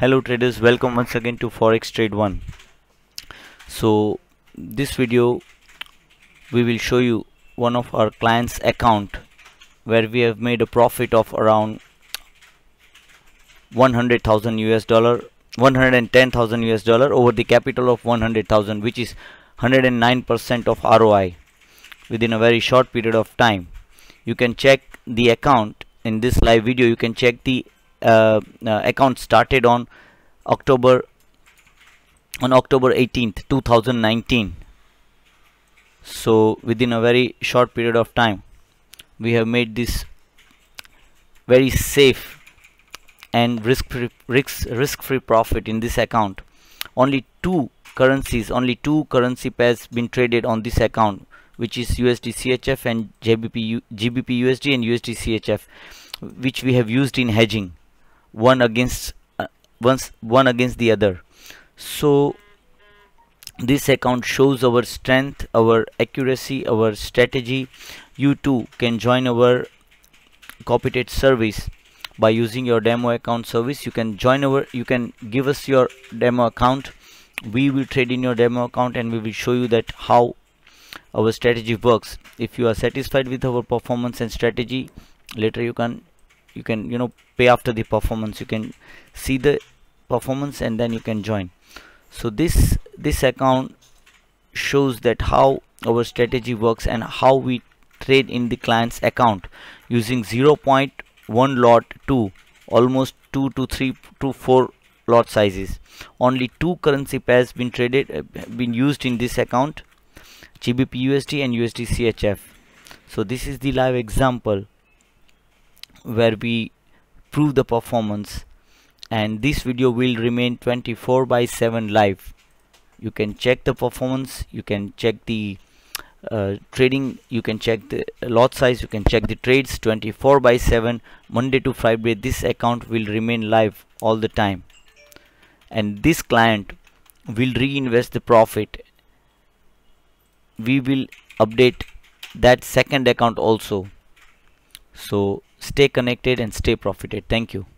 Hello traders, welcome once again to Forex Trade One. So this video we will show you one of our clients account where we have made a profit of around $110,000 over the capital of 100,000, which is 109% of ROI within a very short period of time. You can check the account in this live video. You can check the account started on October 18th 2019. So within a very short period of time we have made this very safe and risk-free profit in this account. Only two currency pairs been traded on this account, which is USD CHF and GBP USD and USD CHF, which we have used in hedging, one against the other. So this account shows our strength, our accuracy, our strategy. You too can join our copyright service by using your demo account service. You can give us your demo account. We will trade in your demo account and we will show you that how our strategy works. If you are satisfied with our performance and strategy, later you can pay after the performance. You can see the performance and then you can join. So this account shows that how our strategy works and how we trade in the client's account using 0.1 lot to almost 2 to 3 to 4 lot sizes. Only two currency pairs been traded, been used in this account, GBP USD and USD CHF. So this is the live example where we prove the performance, and this video will remain 24/7 live. You can check the performance, you can check the trading, you can check the lot size, you can check the trades 24/7 Monday to Friday. This account will remain live all the time, and this client will reinvest the profit. We will update that second account also. So stay connected and stay profited. Thank you.